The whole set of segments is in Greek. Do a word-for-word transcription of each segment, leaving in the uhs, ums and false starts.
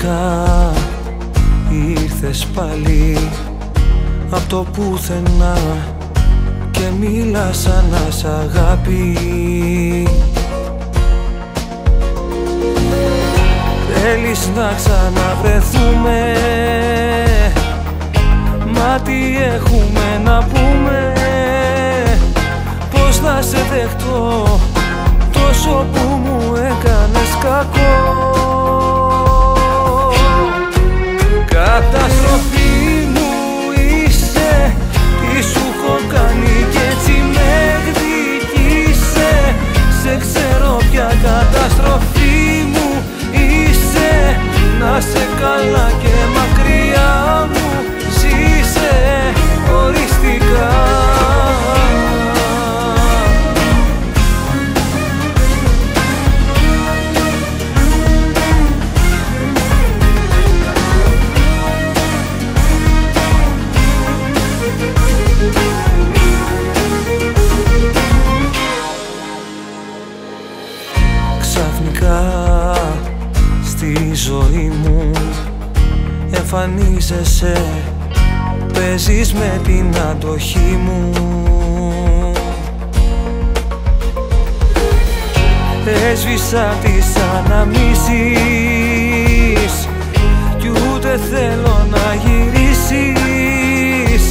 ξαφνικά ήρθες πάλι απ' το πουθενά και μίλας σαν να σ' αγάπη. Θέλεις να ξαναβρεθούμε, μα τι έχουμε να πούμε, πώς να σε δεχτώ τόσο που μου έκανες κακό. Καταστροφή μου είσαι, τι σου έχω κάνει κι έτσι με εκδικήσε. Σε ξέρω πια, καταστροφή μου είσαι, να σε καλά και μακριά μου ζήσε οριστικά. Στη ζωή μου εμφανίζεσαι, παίζεις με την αντοχή μου. Έσβησα τις αναμνήσεις κι ούτε θέλω να γυρίσεις.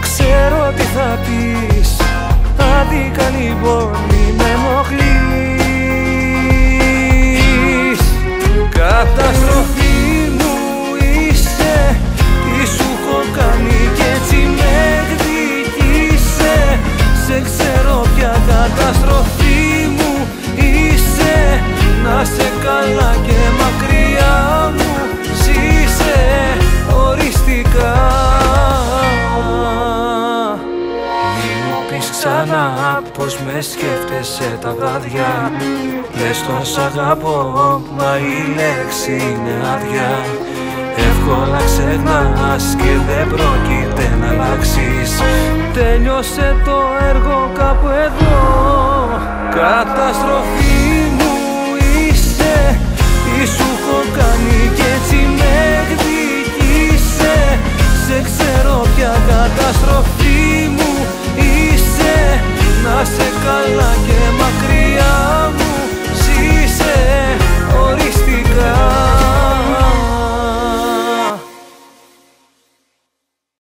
Ξέρω τι θα πεις, άδικα λοιπόν μη με ενοχλείς. Καταστροφή μου είσαι, τι σου έχω κάνει κι έτσι με εκδικήσε. Σε ξέρω πια, καταστροφή μου είσαι, να σε καλά και μακριά μου ζήσε οριστικά. Ξανά πως με σκέφτεσαι τα βράδια, λες τον σ' αγαπώ, μα η λέξη είναι άδεια. Εύκολα ξεχνάς και δεν πρόκειται να αλλάξεις, τέλειωσε το έργο κάπου εδώ. Καταστροφή μου είσαι, τι σου έχω κάνει κι έτσι με εκδικήσε. Σε ξέρω πια, καταστροφή μου, να σε καλά και μακριά μου.